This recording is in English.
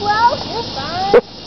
Well, you're fine.